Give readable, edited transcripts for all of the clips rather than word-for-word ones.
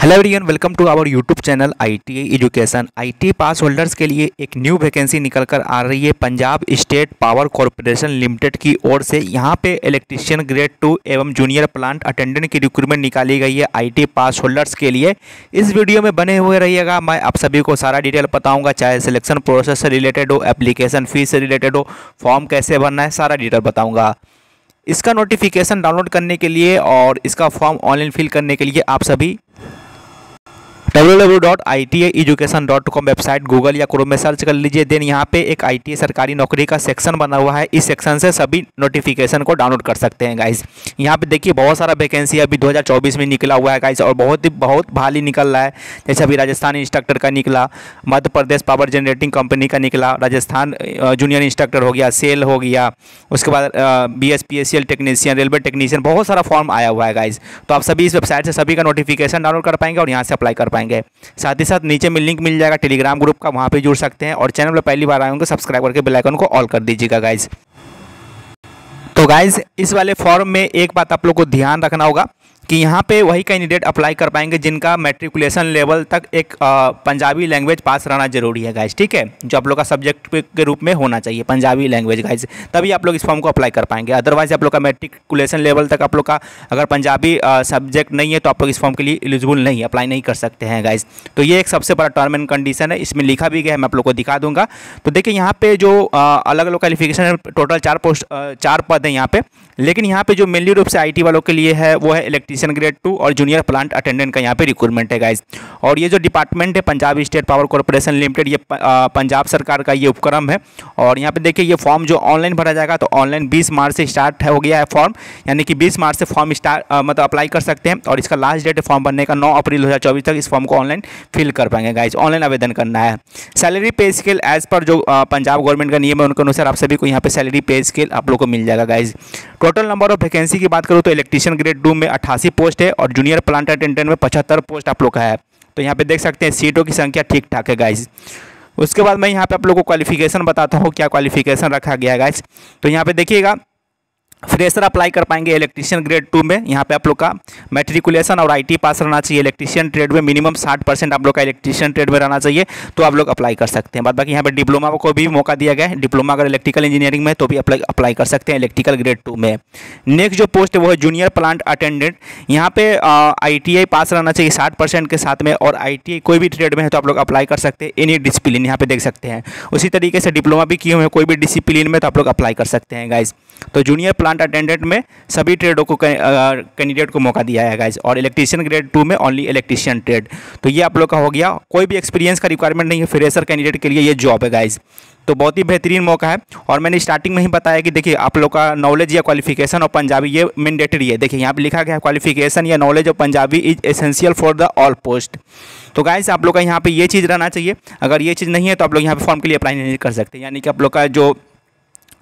Hello everyone, welcome to our YouTube channel ITI education. ITI pass holders के लिए एक new vacancy निकल कर आ रही है Punjab state power corporation limited की ओर से। यहां पे इलेक्ट्रीशियन ग्रेड 2 एवं जूनियर प्लांट अटेंडेंट की रिक्रूटमेंट निकाली गई है आईटीआई पास होल्डर्स के लिए। इस वीडियो में बने हुए रहिएगा, मैं आप सभी को सारा डिटेल बताऊँगा, चाहे सिलेक्शन प्रोसेस से रिलेटेड हो, एप्लीकेशन फीस से रिलेटेड हो, फॉर्म कैसे भरना है, सारा डिटेल बताऊँगा। इसका नोटिफिकेशन डाउनलोड करने के लिए और इसका फॉर्म ऑनलाइन फिल करने के लिए आप सभी www.itieducation.com वेबसाइट गूगल या क्रोम में सर्च कर लीजिए। देन यहाँ पे एक ITI सरकारी नौकरी का सेक्शन बना हुआ है, इस सेक्शन से सभी नोटिफिकेशन को डाउनलोड कर सकते हैं गाइस। यहाँ पे देखिए बहुत सारा वैकेंसी अभी 2024 में निकला हुआ है गाइस, और बहुत भारी निकल रहा है। जैसे अभी राजस्थान इंस्ट्रक्टर का निकला, Madhya Pradesh power generating company का निकला, राजस्थान जूनियर इंस्ट्रक्टर हो गया, सेल हो गया, उसके बाद BSPACL टेक्नीशियन, रेलवे टेक्नीशियन, बहुत सारा फॉर्म आया हुआ है गाइस। तो आप सभी इस वेबसाइट से सभी का नोटिफिकेशन डाउनलोड कर पाएंगे और यहाँ से अप्लाई कर पाएंगे। साथ ही साथ नीचे में लिंक मिल जाएगा टेलीग्राम ग्रुप का, वहां पे जुड़ सकते हैं। और चैनल पर पहली बार आए होंगे, सब्सक्राइब करके बेल आइकन को ऑल कर दीजिएगा गाइस। तो गाइस इस वाले फॉर्म में एक बात आप लोग को ध्यान रखना होगा कि यहाँ पे वही कैंडिडेट अप्लाई कर पाएंगे जिनका मैट्रिकुलेशन लेवल तक एक पंजाबी लैंग्वेज पास रहना जरूरी है गाइस, ठीक है, जो आप लोग का सब्जेक्ट के रूप में होना चाहिए पंजाबी लैंग्वेज गाइस, तभी आप लोग इस फॉर्म को अप्लाई कर पाएंगे। अदरवाइज आप लोग का मैट्रिकुलेशन लेवल तक आप लोग का अगर पंजाबी सब्जेक्ट नहीं है तो आप लोग इस फॉर्म के लिए एलिजिबल नहीं, अप्लाई नहीं कर सकते हैं गाइज। तो ये एक सबसे बड़ा टर्म एंड कंडीशन है, इसमें लिखा भी गया है, मैं आप लोग को दिखा दूंगा। तो देखिए यहाँ पे जो अलग अलग क्वालिफिकेशन है, टोटल चार पद हैं यहाँ पे, लेकिन यहाँ पे जो मेनली रूप से IT वालों के लिए है वो है इलेक्ट्रीशियन ग्रेड 2 और जूनियर प्लांट अटेंडेंट का यहाँ पे रिक्रूटमेंट है गाइज। और ये जो डिपार्टमेंट है Punjab state power corporation limited, ये पंजाब सरकार का ये उपक्रम है। और यहाँ पे देखिए ये फॉर्म जो ऑनलाइन भरा जाएगा, तो ऑनलाइन 20 मार्च से स्टार्ट हो गया है फॉर्म, यानी कि 20 मार्च से फॉर्म अप्लाई कर सकते हैं। और इसका लास्ट डेट फॉर्म भरने का 9 अप्रैल 2024 तक इस फॉर्म को ऑनलाइन फिल कर पाएंगे गाइज, ऑनलाइन आवेदन करना है। सैलरी पे स्केल एज पर जो पंजाब गवर्नमेंट का नियम है उनके अनुसार आप सभी को यहाँ पे सैलरी पे स्केल आप लोग को मिल जाएगा guys. Total number of vacancy की बात करूँ तो इलेक्ट्रीशियन ग्रेड 2 में 88 पोस्ट है और जूनियर प्लांट अटेंडेंट में 75 पोस्ट आप लोग का है। तो यहाँ पे देख सकते हैं सीटों की संख्या ठीक ठाक है गाइज। उसके बाद मैं यहाँ पे आप लोगों को क्वालिफिकेशन बताता हूँ, क्या क्वालिफिकेशन रखा गया है गाइज। तो यहाँ पे देखिएगा, फ्रेशर अप्लाई कर पाएंगे इलेक्ट्रीशियन ग्रेड 2 में। यहाँ पे आप लोग का मैट्रिकुलेशन और IT पास रहना चाहिए इलेक्ट्रीशियन ट्रेड में, मिनिमम 60% आप लोग का इलेक्ट्रीशियन ट्रेड में रहना चाहिए, तो आप लोग अप्लाई कर सकते हैं। बाद बाकी यहाँ पे डिप्लोमा को भी मौका दिया गया है, डिप्लोमा अगर इलेक्ट्रिकल इंजीनियरिंग में तो भी अप्लाई कर सकते हैं इलेक्ट्रिकल ग्रेड 2 में। नेक्स्ट जो पोस्ट है वो है जूनियर प्लांट अटेंडेंट। यहाँ पे ITI पास रहना चाहिए 60% के साथ में, और ITI कोई भी ट्रेड में है तो आप लोग अप्लाई कर सकते हैं एनी डिसिप्लिन, यहाँ पे देख सकते हैं। उसी तरीके से डिप्लोमा भी किए हुए हैं कोई भी डिसिप्लिन में तो आप लोग अप्लाई कर सकते हैं गाइज। तो जूनियर प्लांट अटेंडेंट में सभी ट्रेडों को कैंडिडेट को मौका दिया है गाइज, और इलेक्ट्रीशियन ग्रेड 2 में ओनली इलेक्ट्रीशियन ट्रेड। तो ये आप लोग का हो गया, कोई भी एक्सपीरियंस का रिक्वायरमेंट नहीं है, फ्रेशर कैंडिडेट के लिए ये जॉब है गाइज। तो बहुत ही बेहतरीन मौका है। और मैंने स्टार्टिंग में ही बताया कि देखिए आप लोग का नॉलेज या क्वालिफिकेशन और पंजाबी ये मैंडेटरी है। देखिए यहाँ पे लिखा गया है क्वालिफिकेशन या नॉलेज और Punjabi is essential for the all post. तो गाइज आप लोग का यहाँ पे ये चीज़ रहना चाहिए, अगर ये चीज़ नहीं है तो आप लोग यहाँ पे फॉर्म के लिए अप्लाई नहीं कर सकते। यानी कि आप लोग का जो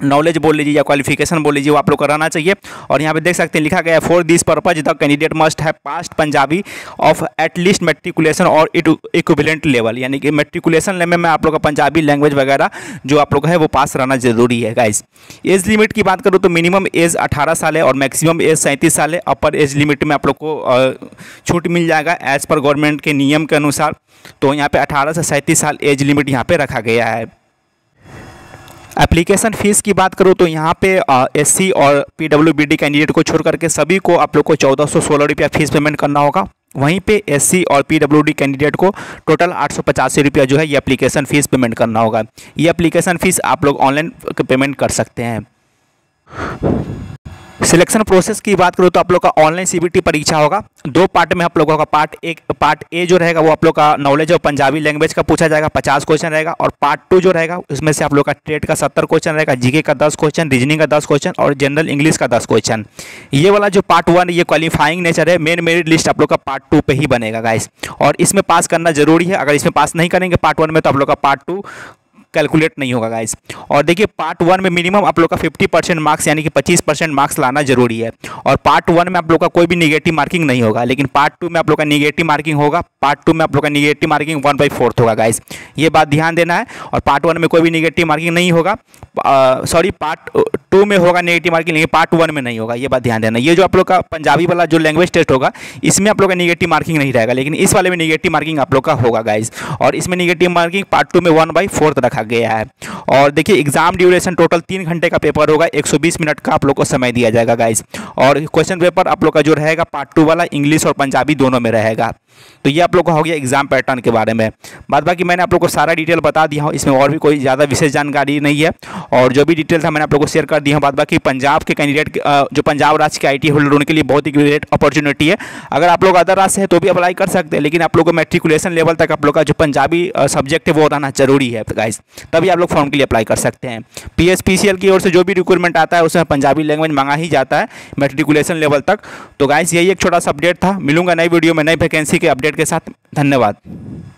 नॉलेज बोल लीजिए या क्वालिफिकेशन बोल लीजिए वो आप लोग को रहना चाहिए। और यहाँ पे देख सकते हैं लिखा गया है, for this purpose the candidate must have passed Punjabi of at least matriculation और इक्विवेलेंट लेवल, यानी कि मैट्रिकुलेशन लेवल में आप लोग का पंजाबी लैंग्वेज वगैरह जो आप लोग है वो पास रहना जरूरी है गाइज। एज लिमिट की बात करूँ तो मिनिमम एज 18 साल है और मैक्सिमम एज 37 साल है। अपर एज लिमिट में आप लोग को छूट मिल जाएगा एज पर गवर्नमेंट के नियम के अनुसार। तो यहाँ पर 18 से 37 साल एज लिमिट यहाँ पर रखा गया है। एप्लीकेशन फ़ीस की बात करूँ तो यहाँ पे SC और PWBD कैंडिडेट को छोड़ करके सभी को आप लोग को 1416 रुपया फ़ीस पेमेंट करना होगा। वहीं पे SC और PWD कैंडिडेट को टोटल 885 रुपया जो है ये एप्लीकेशन फ़ीस पेमेंट करना होगा। ये एप्लीकेशन फ़ीस आप लोग ऑनलाइन पेमेंट कर सकते हैं। सिलेक्शन प्रोसेस की बात करूँ तो आप लोग का ऑनलाइन CBT परीक्षा होगा, दो पार्ट में आप लोगों का। पार्ट ए जो रहेगा वो आप लोग का नॉलेज और पंजाबी लैंग्वेज का पूछा जाएगा, 50 क्वेश्चन रहेगा। और पार्ट 2 जो रहेगा उसमें से आप लोग का ट्रेड का 70 क्वेश्चन रहेगा, GK का 10 क्वेश्चन, रीजनिंग का 10 क्वेश्चन और जनरल इंग्लिश का 10 क्वेश्चन। ये वाला जो पार्ट 1 ये क्वालिफाइंग नेचर है, मेन मेरिट लिस्ट आप लोग का पार्ट 2 पर ही बनेगा गाइस, और इसमें पास करना जरूरी है। अगर इसमें पास नहीं करेंगे पार्ट 1 में तो आप लोग का पार्ट 2 कैलकुलेट नहीं होगा गाइस। और देखिए पार्ट वन में मिनिमम आप लोग का 50% मार्क्स यानी कि 25% मार्क्स लाना जरूरी है, और पार्ट वन में आप लोग का कोई भी निगेटिव मार्किंग नहीं होगा, लेकिन पार्ट टू में आप लोग का निगेटिव मार्किंग होगा। पार्ट टू में आप लोग का निगेटिव मार्किंग 1/4 होगा गाइस, ये बात ध्यान देना है। और पार्ट वन में कोई भी निगेटिव मार्किंग नहीं होगा, सॉरी पार्ट टू में होगा निगेटिव मार्किंग, लेकिन पार्ट वन में नहीं होगा, ये बात ध्यान देना। ये जो आप लोग का पंजाबी वाला जो लैंग्वेज टेस्ट होगा इसमें आप लोग का निगेटिव मार्किंग नहीं रहेगा, लेकिन इस वाले में निगेटिव मार्किंग आप लोग का होगा गाइज। और इसमें निगेटिव मार्किंग पार्ट टू में 1/4 रखा गया है। और देखिए एग्जाम ड्यूरेशन टोटल 3 घंटे का पेपर होगा, 120 मिनट का आप लोग को समय दिया जाएगा गाइज। और क्वेश्चन पेपर आप लोग का जो रहेगा पार्ट टू वाला इंग्लिश और पंजाबी दोनों में रहेगा। तो ये आप लोग का हो गया एग्जाम पैटर्न के बारे में। बाद बाकी मैंने आप लोग को सारा डिटेल बता दिया हूँ, इसमें और भी कोई ज़्यादा विशेष जानकारी नहीं है, और जो भी डिटेल था मैंने आप लोग को शेयर कर दिया हूँ। बाद बाकी पंजाब के कैंडिडेट जो पंजाब राज्य के ITI होल्डर उनके लिए बहुत ही ग्रेट अपॉर्चुनिटी है। अगर आप लोग अदर राज्य है तो भी अप्लाई कर सकते हैं, लेकिन आप लोग को मेट्रिकुलेशन लेवल तक आप लोग का जो पंजाबी सब्जेक्ट है वो रहना जरूरी है गाइज, तभी आप लोग फॉर्म के लिए अप्लाई कर सकते हैं। PSPCL की ओर से जो भी रिक्वायरमेंट आता है उसमें पंजाबी लैंग्वेज मांगा ही जाता है मेट्रिकुलेशन लेवल तक। तो गाइज यही एक छोटा सा अपडेट था, मिलूंगा नई वीडियो में नई वैकेंसी के अपडेट के साथ। धन्यवाद।